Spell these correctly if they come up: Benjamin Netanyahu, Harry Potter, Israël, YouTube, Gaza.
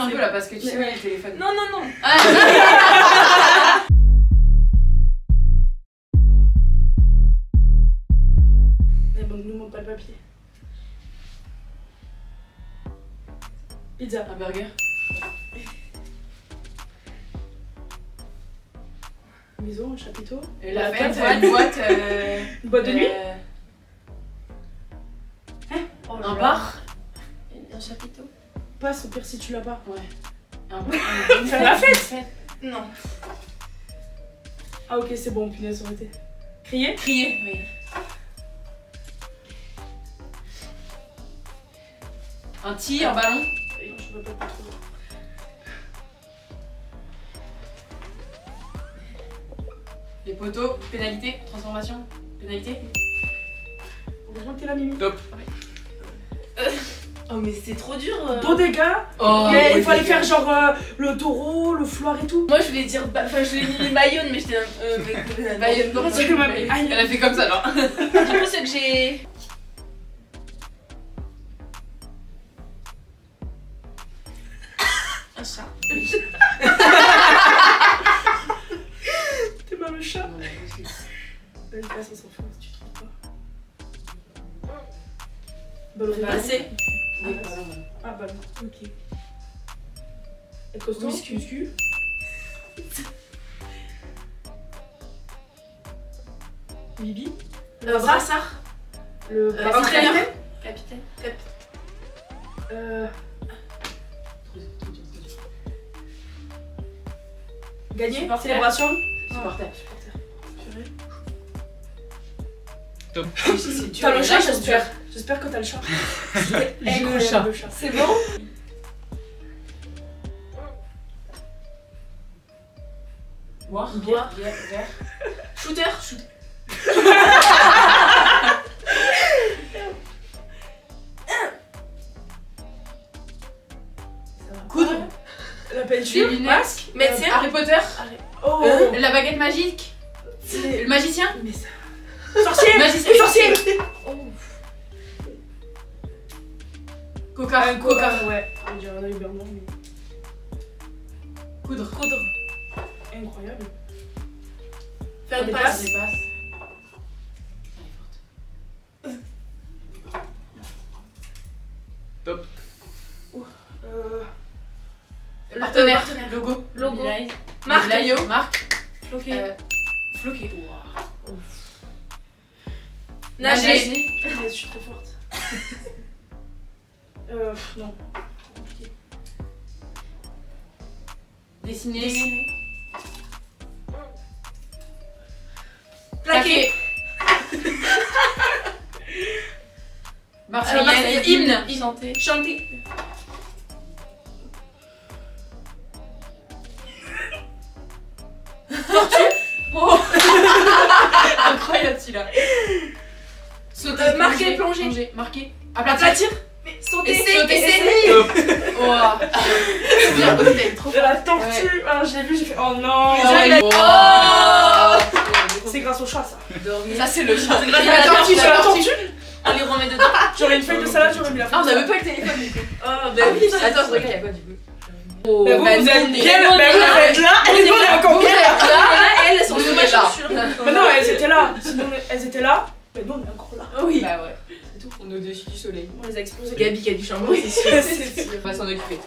un peu là parce que tu sais les téléphones. Non non non. La banque nous manque pas le papier. Pizza, un burger. Maison, un chapiteau. Et la fête, boîte. Une boîte de nuit. Un bar. Un chapiteau. Passe au pire si tu l'as pas. Ouais. Un bar. La fête. Non. Ah ok, c'est bon, punaise, ça aurait été. Crier. Crier, oui. Un tir, un ballon. Non, je veux pas trop. Les poteaux, pénalité, transformation, pénalité. Heureusement que t'es là, Mimi. Top. Ouais. Oh, mais c'est trop dur. Bon dégâts. Oh, ouais, il fallait faire genre le taureau, le floir et tout. Moi, je voulais dire. Enfin, je l'ai mis les Bayonne, mais j'étais. Bayonne, non, c'est que ma mère. Elle a fait comme ça, non. Du coup, ce que j'ai. Un chat. T'es mal le chat. Belle place, on s'en fout si tu trouves pas. Ballon passé. Ah, ballon, ok. Être costaud. Muscu. Bibi. Le brassard. Le entraîneur. Capitaine. Gagné, célébration. Supporter. Top. T'as le chat, j'espère. J'espère que t'as le chat. J'ai le chat. C'est bon. Boire. Boire. Shooter. Shooter. Coudre. La peinture. Masque. Médecin. Harry Potter. Oh. La baguette magique. Le magicien. Mais ça... Sorcier. Magicien. Sorcier. Oh. Coca. Coca. Ouais. On dirait un Uberman, mais... Coudre. Coudre. Incroyable. Faire des passes. Top. Partenaire. Logo. Logo. Marc. Layo. Marc. Floqué. Floqué. Wow. Nager. Je suis trop forte. Non. Compliqué. Dessiner. Dessiner. Plaqué. Marseillaise. Hymne. Chanter. Chanter. Là. Sauter, marquer, plonger. Plonger, marquer, aplatir, sauter, sauter. Oh. De la tortue, ouais. J'ai vu, j'ai fait oh non. Oh. C'est grâce au chat ça. Dormir. Ça c'est le chat. C'est grâce à la tortue. La tortue. On les remet dedans. J'aurais une feuille de salade, j'aurais mis la photo. Ah, on n'avait pas le téléphone du coup. Attends, je regarde quoi du coup. Oh, mais vous, bah, vous êtes bien, bah, vous êtes là, elles étaient encore là, elles sont toujours là. Mais non, elles étaient là, sinon elles étaient là, mais nous on est encore là. Ah oui. Bah ouais, c'est tout, on est au-dessus du soleil. On les a explosés. Gabi qui a du charbon, c'est sûr. On va s'en occuper.